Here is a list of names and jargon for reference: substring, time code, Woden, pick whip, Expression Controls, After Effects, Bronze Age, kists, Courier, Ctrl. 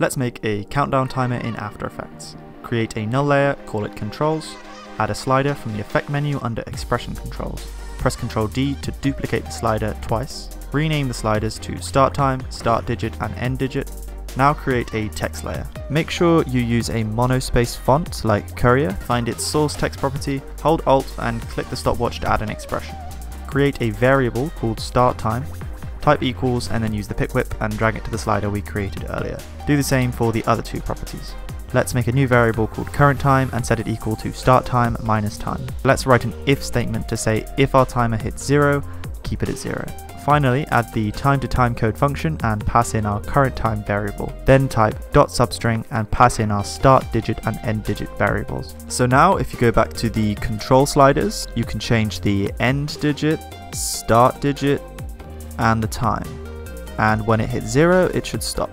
Let's make a countdown timer in After Effects. Create a null layer, call it Controls, add a slider from the Effect menu under Expression Controls. Press Ctrl D to duplicate the slider twice. Rename the sliders to Start Time, Start Digit and End Digit. Now create a text layer. Make sure you use a monospace font like Courier. Find its source text property, hold Alt and click the stopwatch to add an expression. Create a variable called Start Time. Type equals and then use the pick whip and drag it to the slider we created earlier. Do the same for the other two properties. Let's make a new variable called current time and set it equal to start time minus time. Let's write an if statement to say if our timer hits 0, keep it at 0. Finally, add the time to time code function and pass in our current time variable. Then type .substring and pass in our start digit and end digit variables. So now if you go back to the control sliders, you can change the end digit, start digit, and the time. And when it hits 0, it should stop.